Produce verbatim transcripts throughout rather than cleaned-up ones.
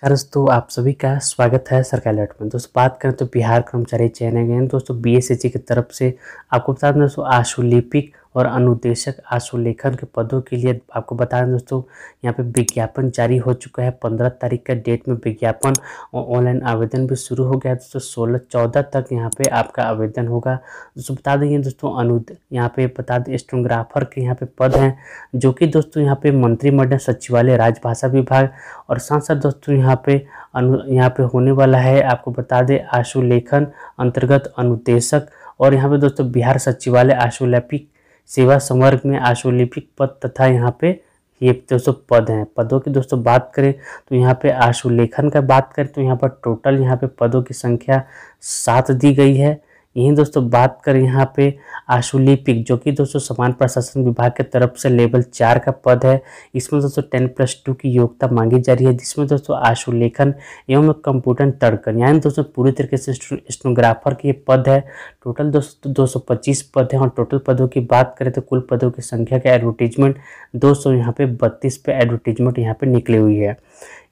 खैर दोस्तों, आप सभी का स्वागत है सरकारी अलर्ट में। दोस्तों बात करें तो बिहार कर्मचारी चयन अगेन दोस्तों बीएसएससी की तरफ से आपको बता दें दोस्तों आशु लिपिक और अनुदेशक आशुलेखन के पदों के लिए आपको बता दें दोस्तों यहाँ पे विज्ञापन जारी हो चुका है। पंद्रह तारीख का डेट में विज्ञापन और ऑनलाइन आवेदन भी शुरू हो गया है दोस्तों। सोलह चौदह तक यहाँ पे आपका आवेदन होगा दोस्तों। बता देंगे दोस्तों अनु यहाँ पे बता दें स्टोनोग्राफर के यहाँ पे पद हैं जो कि दोस्तों यहाँ पे मंत्रिमंडल सचिवालय राज्य भाषा विभाग और साथ साथ दोस्तों यहाँ पे अनु यहाँ पे होने वाला है। आपको बता दें आशुलेखन अंतर्गत अनुदेशक और यहाँ पे दोस्तों बिहार सचिवालय आशुलैपिक सेवा संवर्ग में आशुलैपिक पद तथा यहाँ पे ये दोस्तों पद हैं। पदों की दोस्तों बात करें तो यहाँ पे आशुलेखन का बात करें तो यहाँ पर टोटल यहाँ पे पदों की संख्या सात दी गई है। यहीं दोस्तों बात करें यहाँ पे आशुलैपिक जो कि दोस्तों समान प्रशासन विभाग के तरफ से लेवल चार का पद है। इसमें दोस्तों टेन प्लस टू की योग्यता मांगी जा रही है, जिसमें दोस्तों आशुलेखन एवं कंप्यूटर तर्कन यानी दोस्तों पूरी तरीके से स्टेनोग्राफर के पद है। टोटल दोस्तों दो सौ पच्चीस पद हैं और टोटल पदों की बात करें तो कुल पदों की संख्या का एडवर्टीजमेंट दो सौ यहाँ पे बत्तीस पे एडवर्टीजमेंट यहाँ पे निकली हुई है।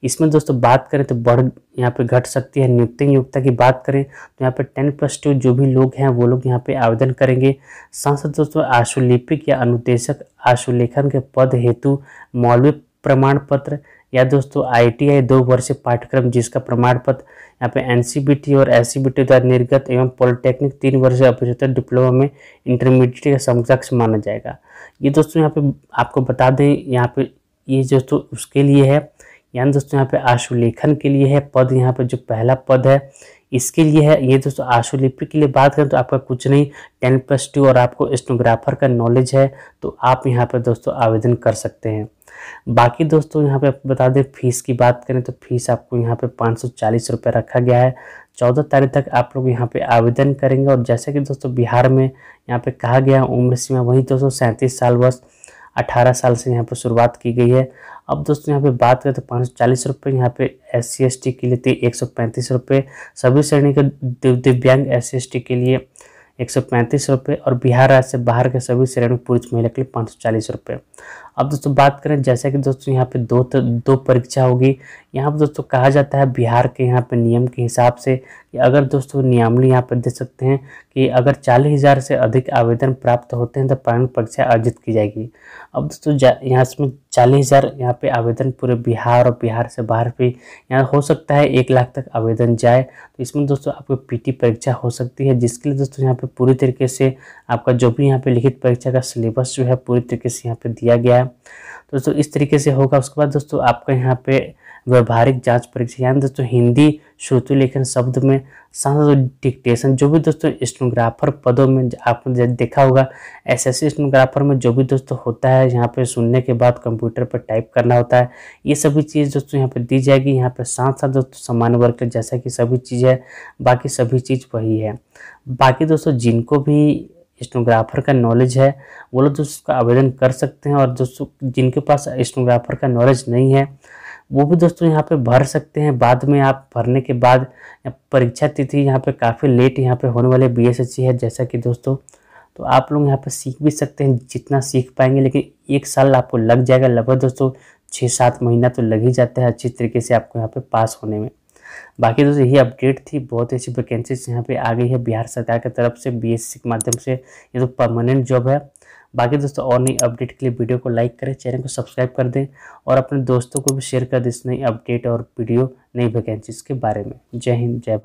इसमें दोस्तों बात करें तो बढ़ यहाँ पे घट सकती है। नियुक्ति योग्यता की बात करें तो यहाँ पे टेन प्लस टू जो भी लोग हैं वो लोग यहाँ पे आवेदन करेंगे। साथ साथ दोस्तों आशुलिपिक या अनुदेशक आशुलेखन के पद हेतु मौलवी प्रमाण पत्र या दोस्तों आईटीआई दो वर्षीय पाठ्यक्रम जिसका प्रमाण पत्र यहाँ पे एनसीबीटी और एससीबीटी द्वारा निर्गत एवं पॉलिटेक्निक तीन वर्षीय अपेक्षाकृत डिप्लोमा में इंटरमीडिएट के समकक्ष माना जाएगा। ये दोस्तों यहाँ पे आपको बता दें यहाँ पे ये दोस्तों उसके लिए है, यानी दोस्तों यहाँ पे आशुलेखन के लिए है पद। यहाँ पे जो पहला पद है इसके लिए है। ये दोस्तों आशुलिपिक के लिए बात करें तो आपका कुछ नहीं टेन प्लस टू और आपको स्टेनोग्राफर का नॉलेज है तो आप यहाँ पे दोस्तों आवेदन कर सकते हैं। बाकी दोस्तों यहाँ पे बता दें फीस की बात करें तो फीस आपको यहाँ पे पाँच सौ चालीस रुपये रखा गया है। चौदह तारीख तक आप लोग यहाँ पे आवेदन करेंगे और जैसे कि दोस्तों बिहार में यहाँ पे कहा गया उम्र सीमा वही दोस्तों सैंतीस साल वर्ष अठारह साल से यहाँ पर शुरुआत की गई है। अब दोस्तों यहाँ पे बात करें तो पाँच सौ चालीस रुपये यहाँ पे एस सी एस टी के लिए थे एक सौ पैंतीस रुपये, सभी श्रेणी के दिव्यांग एस सी एस टी के लिए एक सौ पैंतीस रुपये और बिहार राज्य से बाहर के सभी श्रेणी पुरुष महिला के लिए पाँच सौ चालीस रुपये। अब दोस्तों बात करें जैसा कि दोस्तों यहाँ पे दो दो परीक्षा होगी। यहाँ पर दोस्तों कहा जाता है बिहार के यहाँ पे नियम के हिसाब से कि अगर दोस्तों नियमावली यहाँ पे दे सकते हैं कि अगर चालीस हज़ार से अधिक आवेदन प्राप्त होते हैं तो प्रारंभिक परीक्षा आयोजित की जाएगी। अब दोस्तों जा, यहाँ इसमें चालीस हज़ार यहाँ पर आवेदन पूरे बिहार और बिहार से बाहर भी यहाँ हो सकता है एक लाख तक आवेदन जाए। तो इसमें दोस्तों आपको पी टी परीक्षा हो सकती है, जिसके लिए दोस्तों यहाँ पर पूरी तरीके से आपका जो भी यहाँ पर लिखित परीक्षा का सिलेबस जो है पूरी तरीके से यहाँ पर दिया गया है। दोस्तों इस तरीके से होगा। उसके बाद दोस्तों आपका यहाँ पे व्यवहारिक जांच परीक्षा यानी दोस्तों हिंदी श्रुति लेखन शब्द में साथ डिक्टेशन जो भी दोस्तों स्टेनोग्राफर पदों में आपने देखा होगा एसएससी स्टेनोग्राफर में जो भी दोस्तों होता है यहाँ पे सुनने के बाद कंप्यूटर पर टाइप करना होता है, ये सभी चीज़ दोस्तों यहाँ पे दी जाएगी। यहाँ पे साथ साथ दोस्तों समान वर्ग के जैसा कि सभी चीज़ है, बाकी सभी चीज़ वही है। बाकी दोस्तों जिनको भी स्टेनोग्राफर का नॉलेज है वो लोग दोस्तों उसका आवेदन कर सकते हैं और दोस्तों जिनके पास स्टेनोग्राफर का नॉलेज नहीं है वो भी दोस्तों यहाँ पे भर सकते हैं। बाद में आप भरने के बाद परीक्षा तिथि यहाँ पे काफ़ी लेट यहाँ पे होने वाले बीएसएससी है जैसा कि दोस्तों, तो आप लोग यहाँ पे सीख भी सकते हैं जितना सीख पाएंगे, लेकिन एक साल आपको लग जाएगा लगभग दोस्तों, छः सात महीना तो लग ही जाता है अच्छी तरीके से आपको यहाँ पर पास होने में। बाकी दोस्तों यही अपडेट थी, बहुत अच्छी वैकेंसीज यहाँ पे आ गई है बिहार सरकार की तरफ से बीएसएससी के माध्यम से, ये तो परमानेंट जॉब है। बाकी दोस्तों और नई अपडेट के लिए वीडियो को लाइक करें, चैनल को सब्सक्राइब कर दें और अपने दोस्तों को भी शेयर कर दें इस नई अपडेट और वीडियो नई वैकेंसीज के बारे में। जय हिंद, जय भारत।